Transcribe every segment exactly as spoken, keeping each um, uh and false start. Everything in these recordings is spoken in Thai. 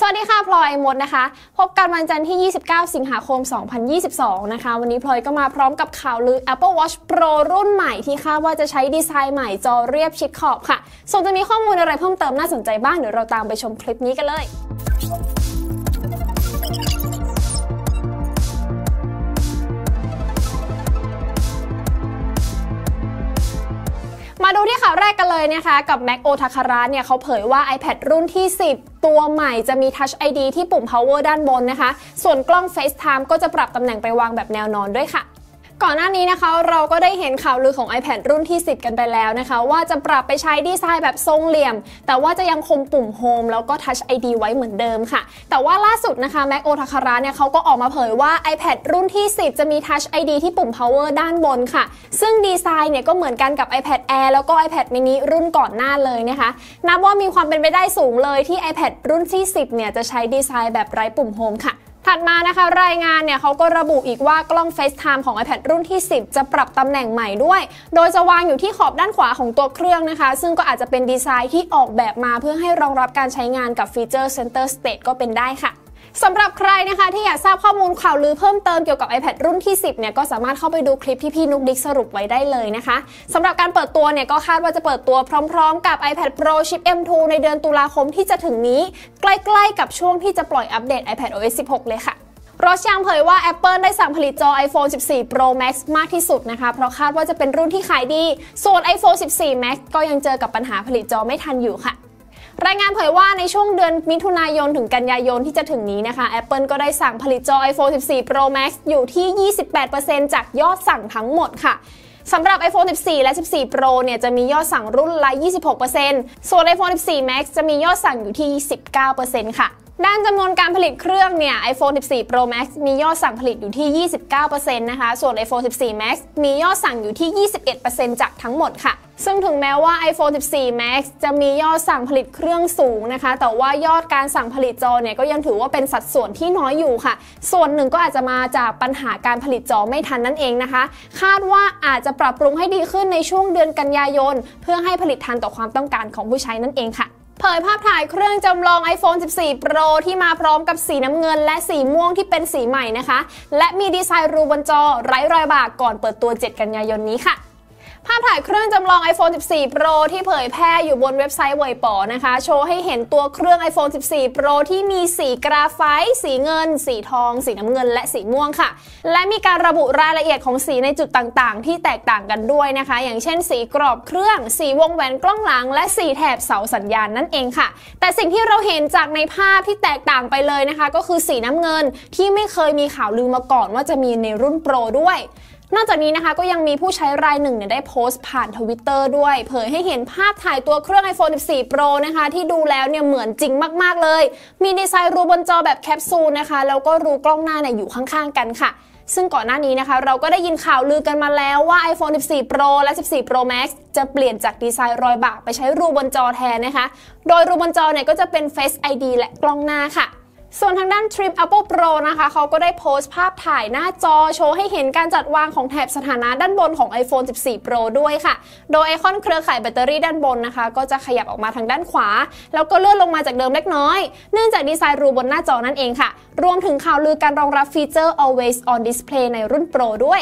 สวัสดีค่ะพลอยไอมอดนะคะพบกันวันจันทร์ที่ยี่สิบเก้าสิงหาคมสองพันยี่สิบสองนะคะวันนี้พลอยก็มาพร้อมกับข่าวลือ Apple Watch Pro รุ่นใหม่ที่คาดว่าจะใช้ดีไซน์ใหม่จอเรียบชิดขอบค่ะส่วนจะมีข้อมูลอะไรเพิ่มเติมน่าสนใจบ้างเดี๋ยวเราตามไปชมคลิปนี้กันเลยมาดูที่ข่าวแรกกันเลยนะคะกับแม็กโอทาคาระเนี่ยเขาเผยว่า iPad รุ่นที่สิบตัวใหม่จะมี Touch ไอ ดี ที่ปุ่ม power ด้านบนนะคะส่วนกล้อง FaceTime ก็จะปรับตำแหน่งไปวางแบบแนวนอนด้วยค่ะก่อนหน้านี้นะคะเราก็ได้เห็นข่าวลือของ iPad รุ่นที่สิบกันไปแล้วนะคะว่าจะปรับไปใช้ดีไซน์แบบทรงเหลี่ยมแต่ว่าจะยังคงปุ่ม Home แล้วก็ Touch ไอ ดี ไว้เหมือนเดิมค่ะแต่ว่าล่าสุดนะคะแม็กโอทาคาระเนี่ยเขาก็ออกมาเผยว่า iPad รุ่นที่สิบจะมี Touch ไอ ดี ที่ปุ่ม power ด้านบนค่ะซึ่งดีไซน์เนี่ยก็เหมือนกันกับ iPad Air แล้วก็ iPad mini รุ่นก่อนหน้าเลยนะคะนับว่ามีความเป็นไปได้สูงเลยที่ iPad รุ่นที่สิบเนี่ยจะใช้ดีไซน์แบบไร้ปุ่ม Home ค่ะถัดมานะคะรายงานเนี่ยเขาก็ระบุอีกว่ากล้อง FaceTime ของ iPad รุ่นที่สิบจะปรับตำแหน่งใหม่ด้วยโดยจะวางอยู่ที่ขอบด้านขวาของตัวเครื่องนะคะซึ่งก็อาจจะเป็นดีไซน์ที่ออกแบบมาเพื่อให้รองรับการใช้งานกับฟีเจอร์ Center Stage ก็เป็นได้ค่ะสำหรับใครนะคะที่อยากทราบข้อมูลข่าวลือเพิ่มเติมเกี่ยวกับ iPad รุ่นที่สิบเนี่ยก็สามารถเข้าไปดูคลิปที่พี่นุ๊กดิ๊กสรุปไว้ได้เลยนะคะสำหรับการเปิดตัวเนี่ยก็คาดว่าจะเปิดตัวพร้อมๆกับ iPad Pro ชิป เอ็ม ทู ในเดือนตุลาคมที่จะถึงนี้ใกล้ๆกับช่วงที่จะปล่อยอัปเดต iPad โอ เอส สิบหกเลยค่ะโรชยังเผยว่า Apple ได้สั่งผลิตจอ iPhone สิบสี่ Pro Max มากที่สุดนะคะเพราะคาดว่าจะเป็นรุ่นที่ขายดีส่วน iPhone สิบสี่ Max ก็ยังเจอกับปัญหาผลิตจอไม่ทันอยู่ค่ะรายงานเผยว่าในช่วงเดือนมิถุนายนถึงกันยายนที่จะถึงนี้นะคะ Apple ก็ได้สั่งผลิตจอ iPhone สิบสี่ Pro Max อยู่ที่ ยี่สิบแปดเปอร์เซ็นต์ จากยอดสั่งทั้งหมดค่ะสำหรับ iPhone สิบสี่ และ สิบสี่ Pro เนี่ยจะมียอดสั่งรุ่นละ ยี่สิบหกเปอร์เซ็นต์ ส่วน iPhone สิบสี่ Max จะมียอดสั่งอยู่ที่ ยี่สิบเก้าเปอร์เซ็นต์ ค่ะด้านจำนวนการผลิตเครื่องเนี่ย iPhone สิบสี่ Pro Max มียอดสั่งผลิตอยู่ที่ ยี่สิบเก้าเปอร์เซ็นต์ นะคะส่วน iPhone สิบสี่ Max มียอดสั่งอยู่ที่ ยี่สิบเอ็ดเปอร์เซ็นต์ จากทั้งหมดค่ะซึ่งถึงแม้ว่า iPhone สิบสี่ Max จะมียอดสั่งผลิตเครื่องสูงนะคะแต่ว่ายอดการสั่งผลิตจอเนี่ยก็ยังถือว่าเป็นสัดส่วนที่น้อยอยู่ค่ะส่วนหนึ่งก็อาจจะมาจากปัญหาการผลิตจอไม่ทันนั่นเองนะคะคาดว่าอาจจะปรับปรุงให้ดีขึ้นในช่วงเดือนกันยายนเพื่อให้ผลิตทันต่อความต้องการของผู้ใช้นั่นเองค่ะเผยภาพถ่ายเครื่องจำลอง iPhone สิบสี่ Pro ที่มาพร้อมกับสีน้ำเงินและสีม่วงที่เป็นสีใหม่นะคะและมีดีไซน์รูบนจอไร้รอยบากก่อนเปิดตัวเจ็ดกันยายนนี้ค่ะภาพถ่ายเครื่องจำลอง iPhone สิบสี่ Pro ที่เผยแพร่อยู่บนเว็บไซต์เว่ยป๋อนะคะโชว์ให้เห็นตัวเครื่อง iPhone สิบสี่ Pro ที่มีสีกราไฟต์สีเงินสีทองสีน้ำเงินและสีม่วงค่ะและมีการระบุรายละเอียดของสีในจุดต่างๆที่แตกต่างกันด้วยนะคะอย่างเช่นสีกรอบเครื่องสีวงแหวนกล้องหลังและสีแถบเสาสัญญาณนั่นเองค่ะแต่สิ่งที่เราเห็นจากในภาพที่แตกต่างไปเลยนะคะก็คือสีน้ำเงินที่ไม่เคยมีข่าวลือมาก่อนว่าจะมีในรุ่น Pro ด้วยนอกจากนี้นะคะก็ยังมีผู้ใช้รายหนึ่งเนี่ยได้โพสต์ผ่าน Twitter ด้วยเผยให้เห็นภาพถ่ายตัวเครื่อง iPhone สิบสี่ Pro นะคะที่ดูแล้วเนี่ยเหมือนจริงมากๆเลยมีดีไซน์รูบนจอแบบแคปซูลนะคะแล้วก็รูกล้องหน้าเนี่ยอยู่ข้างๆกันค่ะซึ่งก่อนหน้านี้นะคะเราก็ได้ยินข่าวลือกันมาแล้วว่า iPhone สิบสี่ Pro และ สิบสี่ Pro Max จะเปลี่ยนจากดีไซน์รอยบากไปใช้รูบนจอแทนนะคะโดยรูบนจอเนี่ยก็จะเป็น Face ไอ ดี และกล้องหน้าค่ะส่วนทางด้าน Trip Apple Pro นะคะเขาก็ได้โพสต์ภาพถ่ายหน้าจอโชว์ให้เห็นการจัดวางของแถบสถานะด้านบนของ iPhone สิบสี่ Pro ด้วยค่ะโดยไอคอนเครือข่ายแบตเตอรี่ด้านบนนะคะก็จะขยับออกมาทางด้านขวาแล้วก็เลื่อนลงมาจากเดิมเล็กน้อยเนื่องจากดีไซน์รูบนหน้าจอนั่นเองค่ะรวมถึงข่าวลือการรองรับฟีเจอร์ Always On Display ในรุ่น Pro ด้วย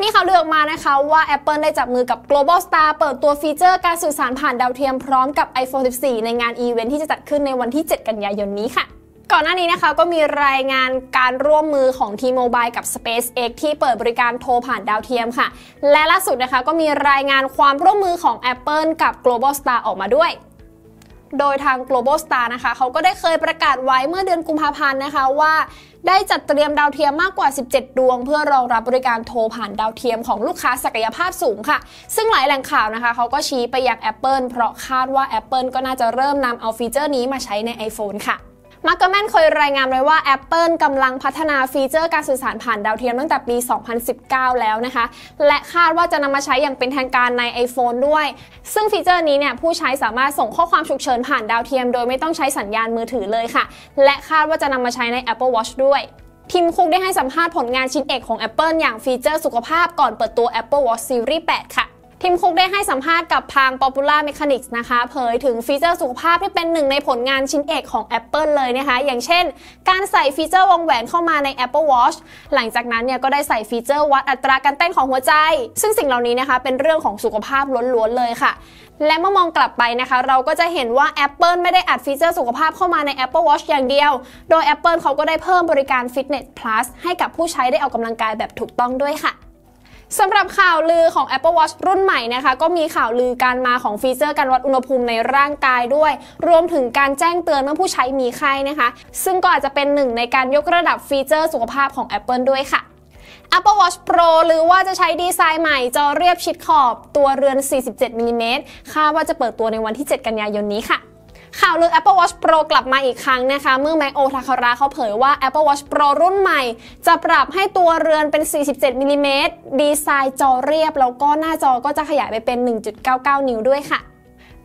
มีข่าวลือออกมานะคะว่า Apple ได้จับมือกับ Globalstar เปิดตัวฟีเจอร์การสื่อสารผ่านดาวเทียมพร้อมกับ iPhone สิบสี่ ในงานอีเวนท์ที่จะจัดขึ้นในวันที่เจ็ดกันยายนนี้ค่ะก่อนหน้านี้นะคะก็มีรายงานการร่วมมือของ T-Mobile กับ SpaceX ที่เปิดบริการโทรผ่านดาวเทียมค่ะและล่าสุดนะคะก็มีรายงานความร่วมมือของ Apple กับ Globalstar ออกมาด้วยโดยทาง Globalstar นะคะเขาก็ได้เคยประกาศไว้เมื่อเดือนกุมภาพันธ์นะคะว่าได้จัดเตรียมดาวเทียมมากกว่าสิบเจ็ดดวงเพื่อรองรับบริการโทรผ่านดาวเทียมของลูกค้าศักยภาพสูงค่ะซึ่งหลายแหล่งข่าวนะคะเขาก็ชี้ไปยัง Apple เพราะคาดว่า Apple ก็น่าจะเริ่มนำเอาฟีเจอร์นี้มาใช้ใน iPhone ค่ะมาร์ค เกอร์แมนเคยรายงานไว้ว่า Apple กำลังพัฒนาฟีเจอร์การสื่อสารผ่านดาวเทียมตั้งแต่ปี สองพันสิบเก้า แล้วนะคะและคาดว่าจะนำมาใช้อย่างเป็นทางการใน iPhone ด้วยซึ่งฟีเจอร์นี้เนี่ยผู้ใช้สามารถส่งข้อความฉุกเฉินผ่านดาวเทียมโดยไม่ต้องใช้สัญญาณมือถือเลยค่ะและคาดว่าจะนำมาใช้ใน Apple Watch ด้วยทีมคุกได้ให้สัมภาษณ์ผลงานชิ้นเอกของ Apple อย่างฟีเจอร์สุขภาพก่อนเปิดตัว Apple Watch Series แปดค่ะ ทิมคุกได้ให้สัมภาษณ์กับทาง Popular Mechanics นะคะเผยถึงฟีเจอร์สุขภาพที่เป็นหนึ่งในผลงานชิ้นเอกของ Apple เลยนะคะอย่างเช่นการใส่ฟีเจอร์วงแหวนเข้ามาใน Apple Watch หลังจากนั้นเนี่ยก็ได้ใส่ฟีเจอร์วัดอัตราการเต้นของหัวใจซึ่งสิ่งเหล่านี้นะคะเป็นเรื่องของสุขภาพล้วนๆเลยค่ะและเมื่อมองกลับไปนะคะเราก็จะเห็นว่า Apple ไม่ได้อัดฟีเจอร์สุขภาพเข้ามาใน Apple Watch อย่างเดียวโดย Apple เขาก็ได้เพิ่มบริการ Fitness Plus ให้กับผู้ใช้ได้ออกกำลังกายแบบถูกต้องด้วยค่ะสำหรับข่าวลือของ Apple Watch รุ่นใหม่นะคะก็มีข่าวลือการมาของฟีเจอร์การวัดอุณหภูมิในร่างกายด้วยรวมถึงการแจ้งเตือนเมื่อผู้ใช้มีไข้นะคะซึ่งก็อาจจะเป็นหนึ่งในการยกระดับฟีเจอร์สุขภาพของ Apple ด้วยค่ะ Apple Watch Pro หรือว่าจะใช้ดีไซน์ใหม่จอเรียบชิดขอบตัวเรือน สี่สิบเจ็ดมิลลิเมตร คาดว่าจะเปิดตัวในวันที่ เจ็ดกันยายนนี้ค่ะข่าวลือ Apple Watch Pro กลับมาอีกครั้งนะคะเมื่อไมโอทาคาระเขาเผยว่า Apple Watch Pro รุ่นใหม่จะปรับให้ตัวเรือนเป็น สี่สิบเจ็ดมิลลิเมตร ดีไซน์จอเรียบแล้วก็หน้าจอก็จะขยายไปเป็น หนึ่งจุดเก้าเก้านิ้วด้วยค่ะ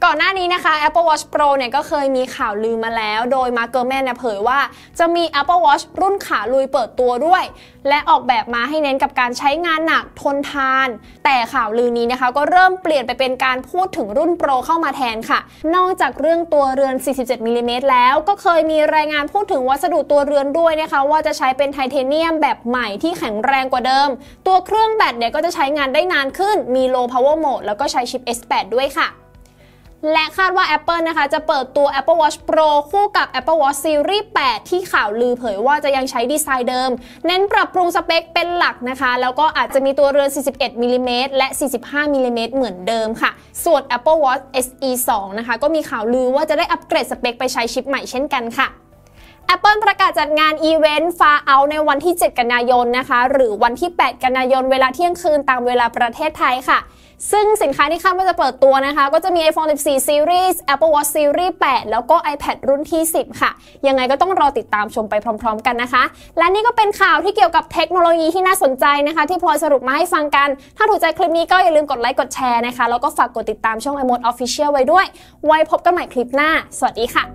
ก่อนหน้านี้นะคะ Apple Watch Pro เนี่ยก็เคยมีข่าวลือมาแล้วโดยมาร์ค เกอร์แมนเนี่ยเผยว่าจะมี Apple Watch รุ่นขาลุยเปิดตัวด้วยและออกแบบมาให้เน้นกับการใช้งานหนักทนทานแต่ข่าวลือนี้นะคะก็เริ่มเปลี่ยนไปเป็นการพูดถึงรุ่น Pro เข้ามาแทนค่ะนอกจากเรื่องตัวเรือน สี่สิบเจ็ดมิลลิเมตร แล้วก็เคยมีรายงานพูดถึงวัสดุตัวเรือนด้วยนะคะว่าจะใช้เป็นไทเทเนียมแบบใหม่ที่แข็งแรงกว่าเดิมตัวเครื่องแบตเนี่ยก็จะใช้งานได้นานขึ้นมี Low Power Mode แล้วก็ใช้ชิป เอส แปด ด้วยค่ะและคาดว่า Apple นะคะจะเปิดตัว Apple Watch Pro คู่กับ Apple Watch Series แปด ที่ข่าวลือเผยว่าจะยังใช้ดีไซน์เดิมเน้นปรับปรุงสเปคเป็นหลักนะคะแล้วก็อาจจะมีตัวเรือน สี่สิบเอ็ดมิลลิเมตร และ สี่สิบห้ามิลลิเมตร เหมือนเดิมค่ะส่วน Apple Watch เอส อี ทู นะคะก็มีข่าวลือว่าจะได้อัปเกรดสเปคไปใช้ชิปใหม่เช่นกันค่ะApple ประกาศจัดงานอีเวนต์ Far Out ในวันที่ เจ็ดกันยายนนะคะหรือวันที่ แปดกันยายนเวลาเที่ยงคืนตามเวลาประเทศไทยค่ะซึ่งสินค้าที่คาดว่าจะเปิดตัวนะคะก็จะมี ไอโฟนสิบสี่ซีรีส์ Apple Watch Series แปด แล้วก็ iPad รุ่นที่สิบค่ะยังไงก็ต้องรอติดตามชมไปพร้อมๆกันนะคะและนี่ก็เป็นข่าวที่เกี่ยวกับเทคโนโลยีที่น่าสนใจนะคะที่พลอยสรุปมาให้ฟังกันถ้าถูกใจคลิปนี้ก็อย่าลืมกดไลค์กดแชร์นะคะแล้วก็ฝากกดติดตามช่อง iMoD Official ไว้ด้วยไว้พบกันใหม่คลิปหน้าสวัสดีค่ะ